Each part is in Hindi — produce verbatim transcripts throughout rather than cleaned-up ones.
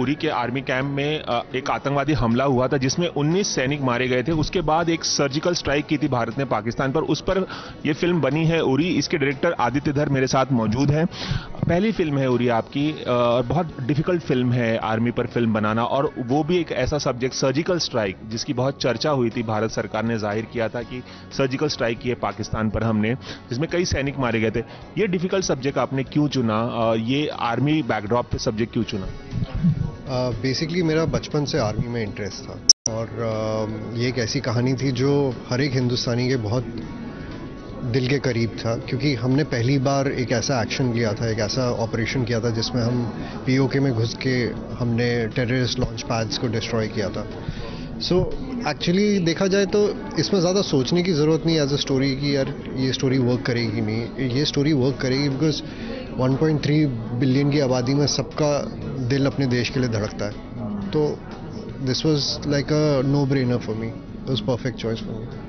उरी के आर्मी कैंप में एक आतंकवादी हमला हुआ था जिसमें उन्नीस सैनिक मारे गए थे। उसके बाद एक सर्जिकल स्ट्राइक की थी भारत ने पाकिस्तान पर, उस पर यह फिल्म बनी है उरी। इसके डायरेक्टर आदित्य धर मेरे साथ मौजूद हैं। पहली फिल्म है उरी आपकी, और बहुत डिफिकल्ट फिल्म है आर्मी पर फिल्म बनाना, और वो भी एक ऐसा सब्जेक्ट सर्जिकल स्ट्राइक जिसकी बहुत चर्चा हुई थी। भारत सरकार ने जाहिर किया था कि सर्जिकल स्ट्राइक किए पाकिस्तान पर हमने, जिसमें कई सैनिक मारे गए थे। ये डिफिकल्ट सब्जेक्ट आपने क्यों चुना, ये आर्मी बैकड्रॉप पे सब्जेक्ट क्यों चुना? बेसिकली uh, मेरा बचपन से आर्मी में इंटरेस्ट था, और uh, ये एक ऐसी कहानी थी जो हर एक हिंदुस्तानी के बहुत दिल के करीब था, क्योंकि हमने पहली बार एक ऐसा एक्शन लिया था, एक ऐसा ऑपरेशन किया था जिसमें हम पीओके में घुस के हमने टेररिस्ट लॉन्च पैड्स को डिस्ट्रॉय किया था। सो so, एक्चुअली देखा जाए तो इसमें ज़्यादा सोचने की ज़रूरत नहीं एज अ स्टोरी की, यार ये स्टोरी वर्क करेगी नहीं, ये स्टोरी वर्क करेगी because one point three billion की आबादी में सबका दिल अपने देश के लिए धड़कता है। तो this was like a no brainer for me, it was perfect choice for me.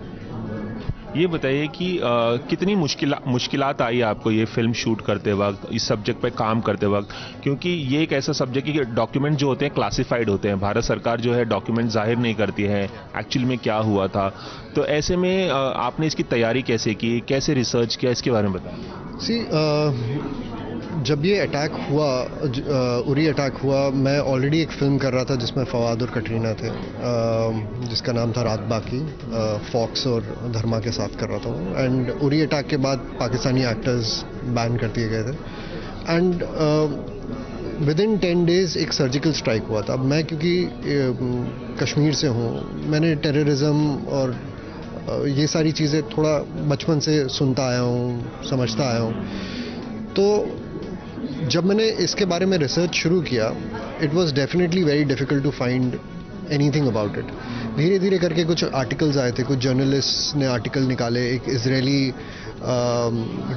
ये बताइए कि आ, कितनी मुश्किल मुश्किलात आई आपको ये फिल्म शूट करते वक्त, इस सब्जेक्ट पे काम करते वक्त, क्योंकि ये एक ऐसा सब्जेक्ट है कि डॉक्यूमेंट जो होते हैं क्लासिफाइड होते हैं, भारत सरकार जो है डॉक्यूमेंट जाहिर नहीं करती है एक्चुअल में क्या हुआ था। तो ऐसे में आ, आपने इसकी तैयारी कैसे की, कैसे रिसर्च किया, इसके बारे में बताइए। सी जब ये अटैक हुआ, उरी अटैक हुआ, मैं ऑलरेडी एक फिल्म कर रहा था जिसमें फवाद और कटरीना थे, जिसका नाम था रात बाकी, फॉक्स और धर्मा के साथ कर रहा था। एंड उरी अटैक के बाद पाकिस्तानी एक्टर्स बैन कर दिए गए थे, and within ten days एक सर्जिकल स्ट्राइक हुआ था। मैं क्योंकि कश्मीर से हूँ, मैंने टेररिज्म और ये सारी चीज़ें थोड़ा बचपन से सुनता आया हूँ, समझता आया हूँ। तो जब मैंने इसके बारे में रिसर्च शुरू किया, it was definitely very difficult to find anything about it. धीरे धीरे करके कुछ आर्टिकल्स आए थे, कुछ जर्नलिस्ट ने आर्टिकल निकाले, एक इजरायली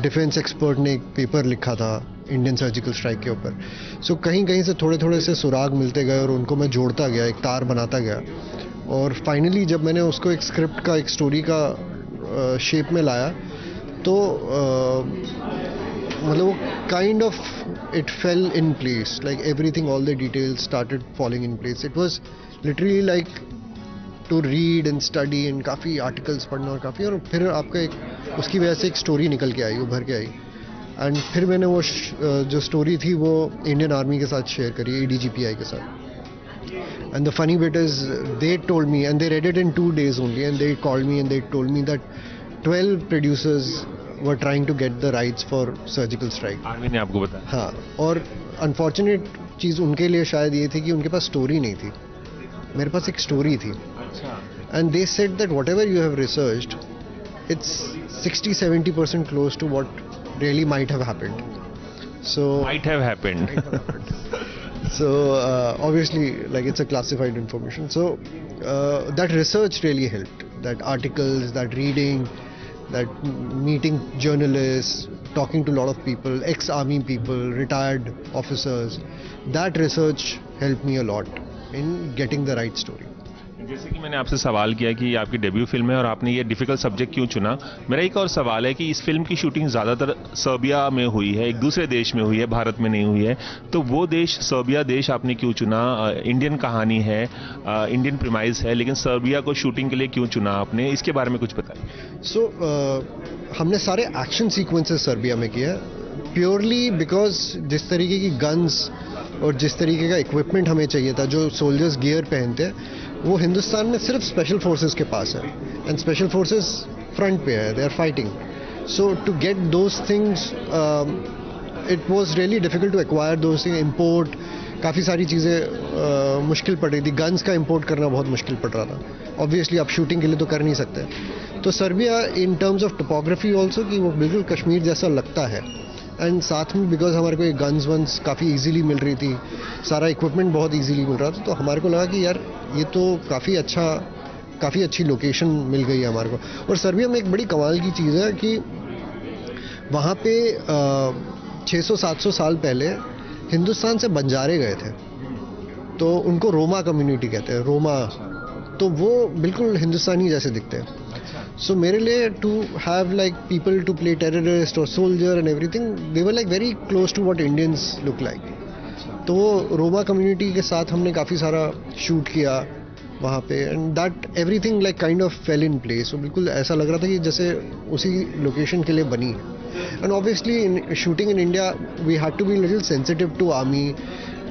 डिफेंस एक्सपर्ट ने एक पेपर लिखा था इंडियन सर्जिकल स्ट्राइक के ऊपर। सो so, कहीं कहीं से थोड़े थोड़े से सुराग मिलते गए और उनको मैं जोड़ता गया, एक तार बनाता गया, और फाइनली जब मैंने उसको एक स्क्रिप्ट का, एक स्टोरी का आ, शेप में लाया, तो आ, मतलब वो kind of it fell in place, like everything, all the details started falling in place. It was literally like to read and study and काफ़ी आर्टिकल्स पढ़ना और काफ़ी, और फिर आपका एक उसकी वजह से एक स्टोरी निकल के आई, उभर के आई। एंड फिर मैंने वो जो स्टोरी थी वो इंडियन आर्मी के साथ शेयर करी, A D G P I के साथ। And the funny bit is they told me, and they read it in two days only, and they called me and they told me that twelve producers were trying to get the rights for surgical strike. Army ने आपको बताया? हाँ, और अनफॉर्चुनेट चीज़ उनके लिए शायद ये थी कि उनके पास स्टोरी नहीं थी, मेरे पास एक स्टोरी थी। And they said that whatever you have researched it's sixty seventy percent close to what really might have happened. So might have happened, so uh, obviously like it's a classified information, so uh, that research really helped, that articles, that reading, that meeting journalists, talking to a lot of people, ex-army people, retired officers, that research helped me a lot in getting the right story. जैसे कि मैंने आपसे सवाल किया कि आपकी डेब्यू फिल्म है और आपने ये डिफिकल्ट सब्जेक्ट क्यों चुना, मेरा एक और सवाल है कि इस फिल्म की शूटिंग ज़्यादातर सर्बिया में हुई है, एक दूसरे देश में हुई है, भारत में नहीं हुई है, तो वो देश सर्बिया देश आपने क्यों चुना? इंडियन कहानी है, इंडियन प्रीमाइज है, लेकिन सर्बिया को शूटिंग के लिए क्यों चुना आपने, इसके बारे में कुछ बताइए। सो so, uh, हमने सारे एक्शन सीक्वेंसेस सर्बिया में किए प्योरली बिकॉज जिस तरीके की गन्स और जिस तरीके का इक्विपमेंट हमें चाहिए था, जो सोल्जर्स गियर पहनते हैं, वो हिंदुस्तान में सिर्फ स्पेशल फोर्सेस के पास है, एंड स्पेशल फोर्सेस फ्रंट पे है, they are fighting. So to get those things it was really difficult to acquire those thing, import, काफ़ी सारी चीज़ें uh, मुश्किल पड़ रही थी, गन्स का इम्पोर्ट करना बहुत मुश्किल पड़ रहा था। ऑब्वियसली आप शूटिंग के लिए तो कर नहीं सकते, तो Serbia in terms of topography also कि वो बिल्कुल कश्मीर जैसा लगता है, एंड साथ में बिकॉज हमारे को ये गन्स वन्स काफ़ी इजीली मिल रही थी, सारा इक्विपमेंट बहुत इजीली मिल रहा था, तो हमारे को लगा कि यार ये तो काफ़ी अच्छा, काफ़ी अच्छी लोकेशन मिल गई है हमारे को। और सर्बिया में एक बड़ी कमाल की चीज़ है कि वहाँ पे छह सौ सात सौ साल पहले हिंदुस्तान से बंजारे गए थे, तो उनको रोमा कम्युनिटी कहते हैं, रोमा, तो वो बिल्कुल हिंदुस्तानी जैसे दिखते हैं। सो मेरे लिए to have like people to play terrorist और soldier and everything, they were like very close to what Indians look like, तो वो रोमा कम्युनिटी के साथ हमने काफ़ी सारा शूट किया वहाँ पे, and that everything like kind of fell in place. बिल्कुल ऐसा लग रहा था कि जैसे उसी लोकेशन के लिए बनी है। And obviously in shooting in India we had to be little sensitive to army,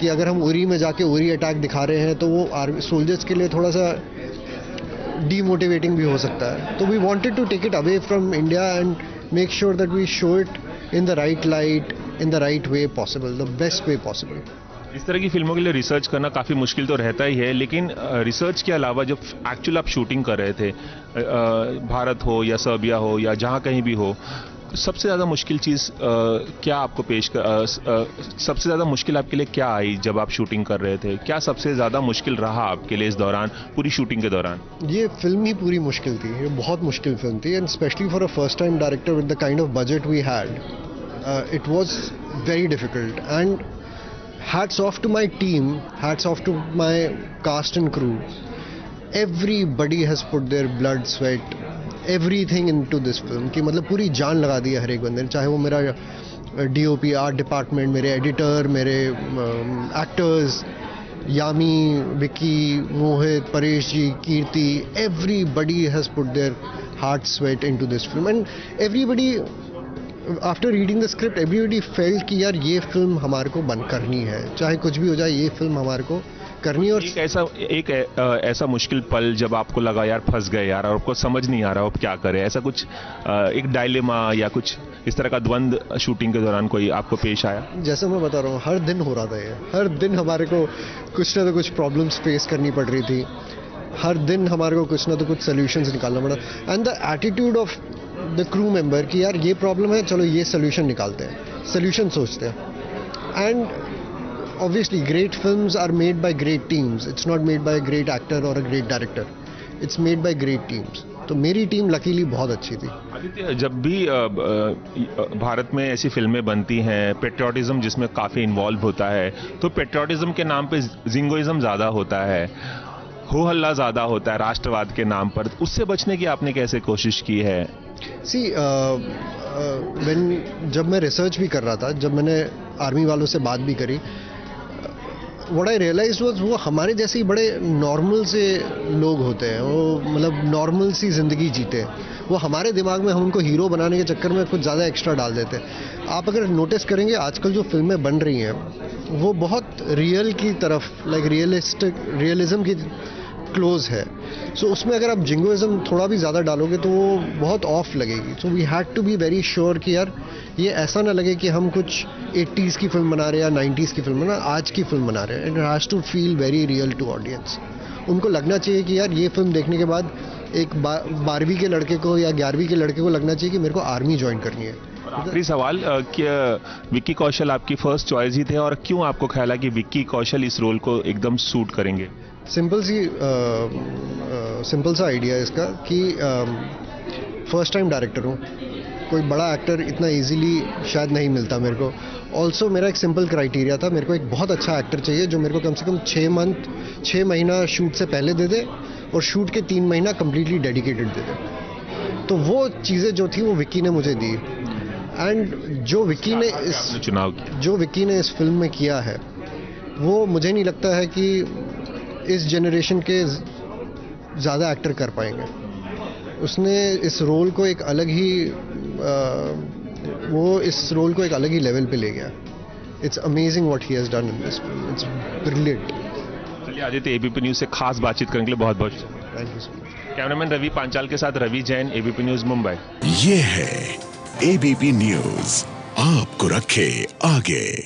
कि अगर हम उरी में जाके उरी अटैक दिखा रहे हैं तो वो आर्मी सोल्जर्स के लिए थोड़ा सा डीमोटिवेटिंग भी हो सकता है। तो we wanted to take it away from India and make sure that we show it in the right light, in the right way possible, the best way possible. इस तरह की फिल्मों के लिए रिसर्च करना काफ़ी मुश्किल तो रहता ही है, लेकिन रिसर्च के अलावा जब एक्चुअल आप शूटिंग कर रहे थे, भारत हो या सर्बिया हो या जहाँ कहीं भी हो, सबसे ज़्यादा मुश्किल चीज़ क्या आपको पेश कर आ, आ, सबसे ज़्यादा मुश्किल आपके लिए क्या आई जब आप शूटिंग कर रहे थे? क्या सबसे ज़्यादा मुश्किल रहा आपके लिए इस दौरान, पूरी शूटिंग के दौरान? ये फिल्म ही पूरी मुश्किल थी, ये बहुत मुश्किल फिल्म थी। And specially for a first time director with the kind of budget we had, it was very difficult. And hats off to my team, hats off to my cast and crew, everybody has put their blood, sweat, everything in to this film, कि मतलब पूरी जान लगा दी है हर एक बंदे ने, चाहे वो मेरा D O P, art department, मेरे एडिटर, मेरे actors, Yami, Vicky, Mohit, Paresh ji, Kirti, everybody has put their heart, sweat in to this film. And everybody after reading the script everybody felt कि यार ये फिल्म हमारे को बन करनी है, चाहे कुछ भी हो जाए ये फिल्म हमारे को करनी। और एक ऐसा एक ऐ, आ, ऐसा मुश्किल पल जब आपको लगा यार फंस गए यार, और आपको समझ नहीं आ रहा हो आप क्या करें, ऐसा कुछ आ, एक डायलेमा या कुछ इस तरह का द्वंद्व शूटिंग के दौरान कोई आपको पेश आया? जैसे मैं बता रहा हूँ, हर दिन हो रहा था ये, हर दिन हमारे को कुछ ना तो कुछ प्रॉब्लम्स फेस करनी पड़ रही थी, हर दिन हमारे को कुछ ना तो कुछ सोल्यूशंस निकालना पड़ा। And the attitude of the crew member कि यार ये प्रॉब्लम है, चलो ये सोल्यूशन निकालते हैं, सोल्यूशन सोचते हैं। And obviously great films are made by great teams, it's not made by a great actor or a great director, it's made by great teams। तो मेरी टीम लकीली बहुत अच्छी थी। आदित्य, जब भी भारत में ऐसी फिल्में बनती हैं पेट्रियाटिज़म जिसमें काफ़ी इन्वॉल्व होता है, तो पेट्रियाटिज़म के नाम पे जिंगोइज़म ज़्यादा होता है, हो हल्ला ज़्यादा होता है राष्ट्रवाद के नाम पर, उससे बचने की आपने कैसे कोशिश की है? सी व्हेन जब मैं रिसर्च भी कर रहा था, जब मैंने आर्मी वालों से बात भी करी, व्हाट आई रियलाइज वाज वो हमारे जैसे ही बड़े नॉर्मल से लोग होते हैं, वो मतलब नॉर्मल सी ज़िंदगी जीते हैं, वो हमारे दिमाग में हम उनको हीरो बनाने के चक्कर में कुछ ज़्यादा एक्स्ट्रा डाल देते हैं। आप अगर नोटिस करेंगे आजकल जो फिल्में बन रही हैं वो बहुत रियल की तरफ, लाइक रियलिस्टिक, रियलिज़म की क्लोज है। सो so, उसमें अगर आप जिंगोइज़म थोड़ा भी ज़्यादा डालोगे तो वो बहुत ऑफ लगेगी। So we had to be very sure कि यार ये ऐसा ना लगे कि हम कुछ एटीज़ की फिल्म बना रहे हैं या नाइन्टीज़ की फिल्म बना, आज की फिल्म बना रहे हैं। And it has to feel very real to audience. उनको लगना चाहिए कि यार ये फिल्म देखने के बाद एक बा, बारहवीं के लड़के को या ग्यारहवीं के लड़के को लगना चाहिए कि मेरे को आर्मी ज्वाइन करनी है। आखिरी सवाल, क्या विक्की कौशल आपकी फर्स्ट चॉइस ही थे, और क्यों आपको ख्याल है कि विक्की कौशल इस रोल को एकदम सूट करेंगे? सिंपल सी सिंपल सा आइडिया है इसका कि फर्स्ट टाइम डायरेक्टर हूँ, कोई बड़ा एक्टर इतना इजीली शायद नहीं मिलता मेरे को। ऑल्सो मेरा एक सिंपल क्राइटेरिया था, मेरे को एक बहुत अच्छा एक्टर चाहिए जो मेरे को कम से कम छः मंथ छः महीना शूट से पहले दे दे और शूट के तीन महीना कम्प्लीटली डेडिकेटेड दे दे। तो वो चीज़ें जो थी वो विक्की ने मुझे दी। एंड जो विक्की ने इस चुनाव जो विक्की ने इस फिल्म में किया है वो मुझे नहीं लगता है कि इस जनरेशन के ज़्यादा एक्टर कर पाएंगे। उसने इस रोल को एक अलग ही आ, वो इस रोल को एक अलग ही लेवल पे ले गया। It's amazing what he has done in this film, it's brilliant. चलिए आदित्य, एबीपी न्यूज़ से खास बातचीत करने के लिए बहुत बहुत शुक्रिया। Thank you so much. Cameraman Ravi Panchal के साथ रवि जैन, एबीपी न्यूज़ मुंबई। ये है एबीपी न्यूज़, आपको रखे आगे।